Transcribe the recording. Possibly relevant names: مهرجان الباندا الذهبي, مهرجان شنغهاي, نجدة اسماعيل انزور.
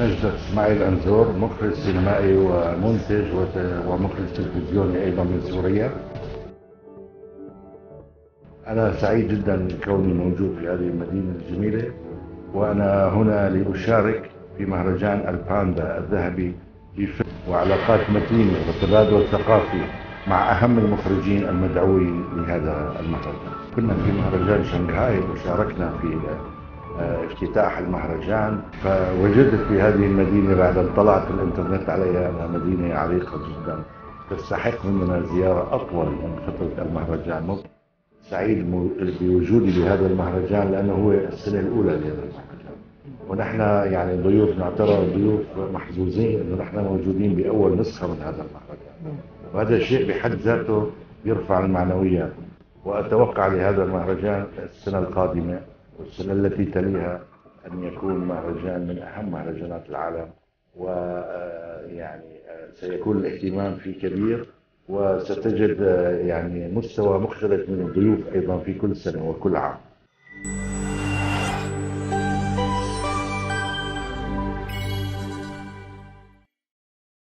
نجدة اسماعيل انزور، مخرج سينمائي ومنتج ومخرج تلفزيوني ايضا من سوريا. انا سعيد جدا كوني موجود في هذه المدينه الجميله، وانا هنا لاشارك في مهرجان الباندا الذهبي وعلاقات متينه وتبادل ثقافي مع اهم المخرجين المدعوين لهذا المهرجان. كنا في مهرجان شنغهاي وشاركنا في افتتاح المهرجان، فوجدت في هذه المدينة بعد أن طلعت الإنترنت عليها أنها مدينة عريقة جدا تستحق مننا زيارة أطول من فترة المهرجان. سعيد بوجودي بهذا المهرجان لأنه هو السنة الأولى لهذا المهرجان، ونحن يعني ضيوف نعتبر ضيوف محظوظين أنه نحن موجودين بأول نسخة من هذا المهرجان، وهذا الشيء بحد ذاته يرفع المعنويات. وأتوقع لهذا المهرجان السنة القادمة والسنة التي تليها أن يكون مهرجان من أهم مهرجانات العالم، ويعني سيكون الاهتمام فيه كبير، وستجد يعني مستوى مختلف من الضيوف أيضا في كل سنة وكل عام.